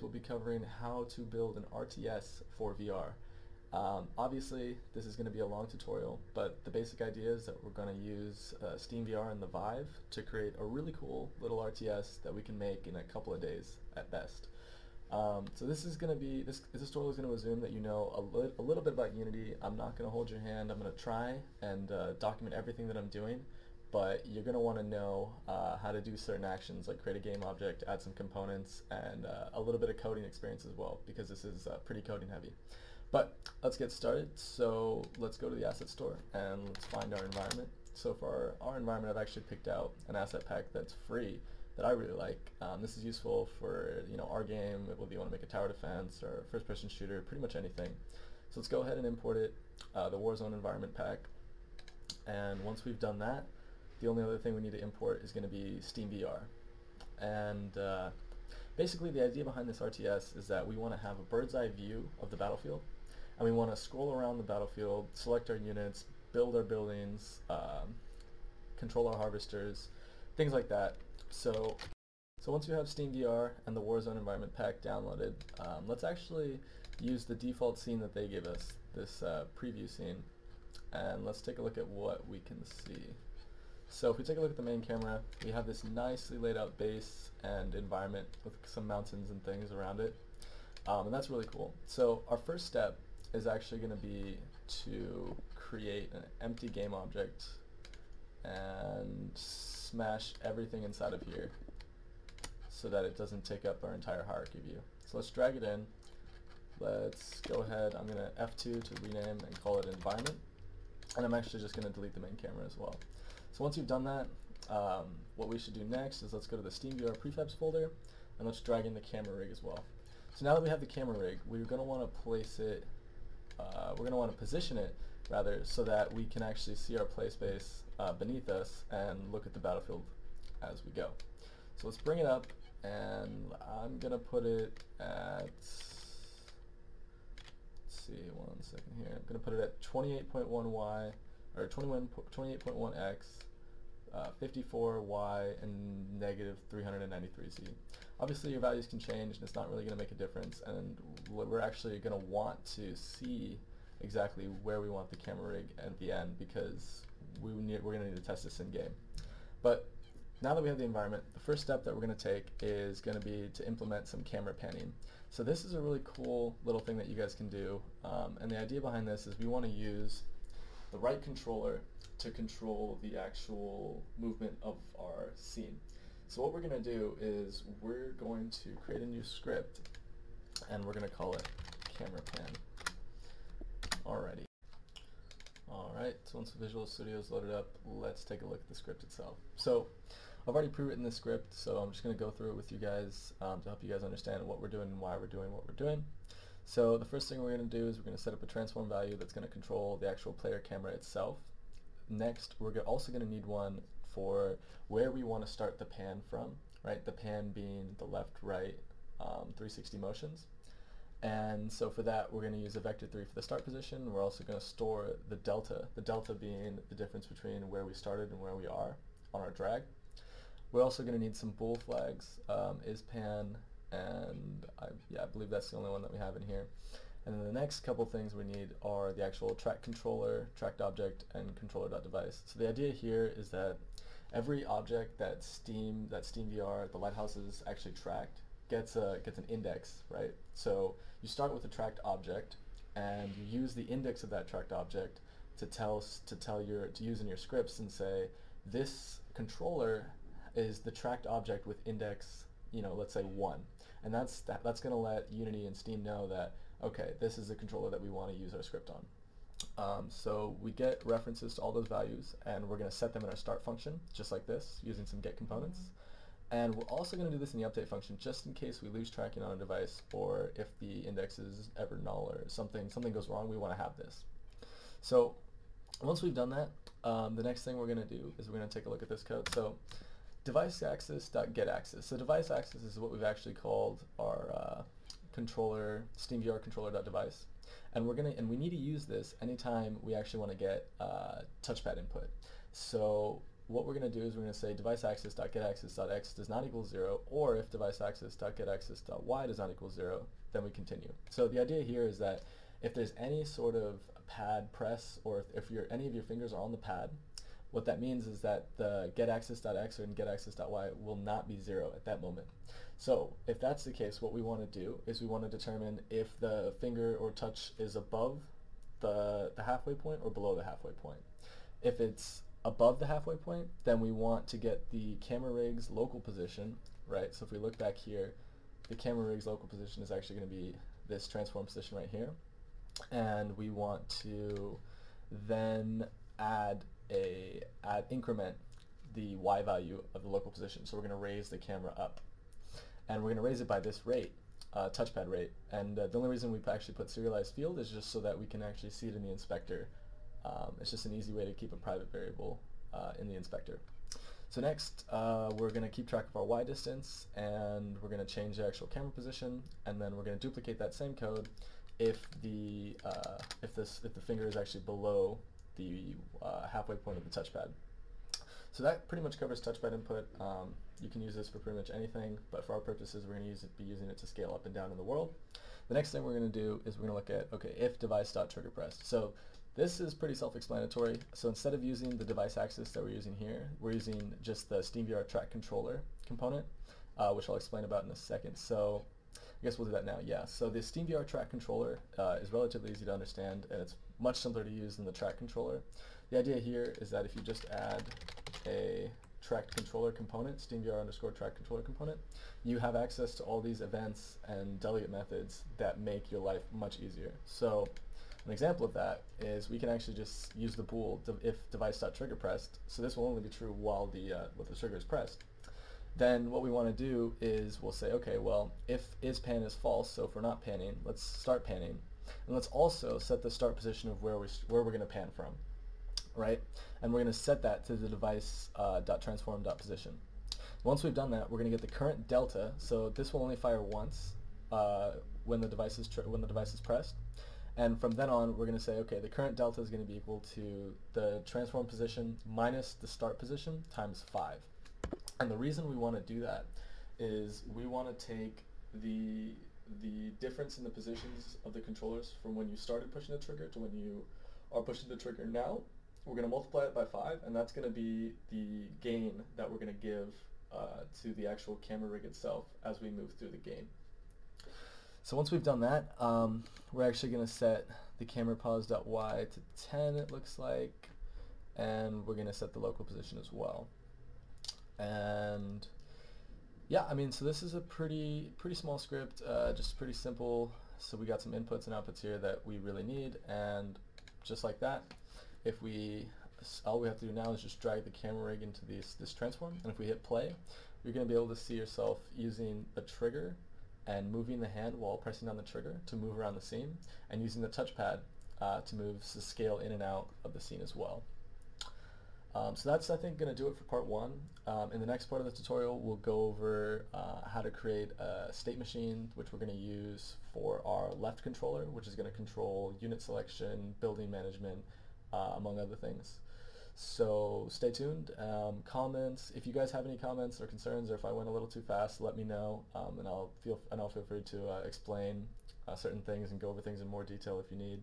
So we'll be covering how to build an RTS for VR. Obviously, this is going to be a long tutorial, but the basic idea is that we're going to use SteamVR and the Vive to create a really cool little RTS that we can make in a couple of days at best. So this tutorial is going to assume that you know a little bit about Unity. I'm not going to hold your hand. I'm going to try and document everything that I'm doing, but you're going to want to know how to do certain actions, like create a game object, add some components, and a little bit of coding experience as well, because this is pretty coding heavy. But let's get started. So let's go to the asset store and let's find our environment. So for our environment, I've actually picked out an asset pack that's free that I really like. This is useful for our game, whether you want to make a tower defense or first-person shooter, pretty much anything. So let's go ahead and import it, the Warzone environment pack. And once we've done that, the only other thing we need to import is going to be SteamVR. And basically, the idea behind this RTS is that we want to have a bird's eye view of the battlefield, and we want to scroll around the battlefield, select our units, build our buildings, control our harvesters, things like that. So once you have SteamVR and the Warzone environment pack downloaded, let's actually use the default scene that they give us, this preview scene, and let's take a look at what we can see. So if we take a look at the main camera, we have this nicely laid out base and environment with some mountains and things around it, and that's really cool. So our first step is actually going to be to create an empty game object and smash everything inside of here so that it doesn't take up our entire hierarchy view. So let's drag it in. Let's go ahead, I'm going to F2 to rename and call it environment, and I'm actually just going to delete the main camera as well. So once you've done that, what we should do next is let's go to the SteamVR prefabs folder and let's drag in the camera rig as well. So now that we have the camera rig, we're going to want to position it rather, so that we can actually see our play space beneath us and look at the battlefield as we go. So let's bring it up, and I'm going to put it at, let's see, one second here, I'm going to put it at 28.1y, or 28.1x, 54y, and negative 393z. Obviously your values can change and it's not really going to make a difference, and we're actually going to want to see exactly where we want the camera rig at the end, because we're going to need to test this in game. But now that we have the environment, the first step that we're going to take is going to be to implement some camera panning. So this is a really cool little thing that you guys can do, and the idea behind this is we want to use the right controller to control the actual movement of our scene. So what we're going to do is we're going to create a new script, and we're going to call it camera pan. Alrighty. Alright, so once the Visual Studio is loaded up, let's take a look at the script itself. So I've already pre-written this script, so I'm just going to go through it with you guys to help you guys understand what we're doing and why we're doing what we're doing. So the first thing we're going to do is we're going to set up a transform value that's going to control the actual player camera itself. Next, we're also going to need one for where we want to start the pan from, right? The pan being the left, right, 360 motions. And so for that, we're going to use a vector3 for the start position. We're also going to store the delta being the difference between where we started and where we are on our drag. We're also going to need some bool flags, isPan, and I believe that's the only one that we have in here. And then the next couple things we need are the actual track controller, tracked object, and controller.device. So the idea here is that every object that SteamVR, the lighthouses actually tracked, gets an index, right? So you start with a tracked object, and you use the index of that tracked object to use in your scripts and say this controller is the tracked object with index, let's say 1, and that's going to let Unity and Steam know that, okay, this is the controller that we want to use our script on. So we get references to all those values, and we're going to set them in our start function, just like this, using some get components. And we're also going to do this in the update function, just in case we lose tracking on a device, or if the index is ever null or something goes wrong, we want to have this. So once we've done that, the next thing we're going to do is we're going to take a look at this code. So DeviceAxis.getAxis. So DeviceAxis is what we've actually called our controller, SteamVR controller.device, and we need to use this anytime we actually want to get touchpad input. So what we're going to do is we're going to say DeviceAxis.getAxis.x does not equal 0, or if DeviceAxis.getAxis.y does not equal 0, then we continue. So the idea here is that if there's any sort of pad press, or if any of your fingers are on the pad, what that means is that the getAxis.x and getAxis.y will not be 0 at that moment. So if that's the case, what we want to do is we want to determine if the finger or touch is above the halfway point or below the halfway point. If it's above the halfway point, then we want to get the camera rig's local position, right? So if we look back here, the camera rig's local position is actually going to be this transform position right here. And we want to then increment the y value of the local position. So we're going to raise the camera up, and we're going to raise it by this rate, touchpad rate. And the only reason we actually put serialized field is just so that we can actually see it in the inspector. It's just an easy way to keep a private variable in the inspector. So next, we're going to keep track of our y distance, and we're going to change the actual camera position, and then we're going to duplicate that same code if the finger is actually below the halfway point of the touchpad. So that pretty much covers touchpad input. You can use this for pretty much anything, but for our purposes, we're going to be using it to scale up and down in the world. The next thing we're going to do is we're going to look at, okay, if device.triggerPressed. So this is pretty self-explanatory. So instead of using the device axis that we're using here, we're using just the SteamVR track controller component, which I'll explain about in a second. So I guess we'll do that now, yeah. So the SteamVR track controller is relatively easy to understand, and it's much simpler to use than the track controller. The idea here is that if you just add a track controller component, SteamVR_track controller component, you have access to all these events and delegate methods that make your life much easier. So an example of that is we can actually just use the bool if device.triggerPressed, so this will only be true while the trigger is pressed. Then what we want to do is we'll say, okay, well, if isPan is false, so if we're not panning, let's start panning, and let's also set the start position of where we're going to pan from, right? And we're going to set that to the device.transform.position. Once we've done that, we're going to get the current delta. So this will only fire once when the device is pressed, and from then on, we're going to say, okay, the current delta is going to be equal to the transform position minus the start position times 5. And the reason we want to do that is we want to take the difference in the positions of the controllers from when you started pushing the trigger to when you are pushing the trigger now. We're going to multiply it by 5, and that's going to be the gain that we're going to give to the actual camera rig itself as we move through the game. So once we've done that, we're actually going to set the camera pause.y to 10, it looks like, and we're going to set the local position as well. And yeah, I mean, so this is a pretty small script, just pretty simple. So we got some inputs and outputs here that we really need, and just like that, if we, all we have to do now is just drag the camera rig into this transform, and if we hit play, you're going to be able to see yourself using the trigger and moving the hand while pressing down the trigger to move around the scene, and using the touchpad to move to scale in and out of the scene as well. So that's, I think, going to do it for part 1. In the next part of the tutorial, we'll go over how to create a state machine, which we're going to use for our left controller, which is going to control unit selection, building management, among other things. So stay tuned. Comments, if you guys have any comments or concerns, or if I went a little too fast, let me know, and I'll feel free to explain certain things and go over things in more detail if you need.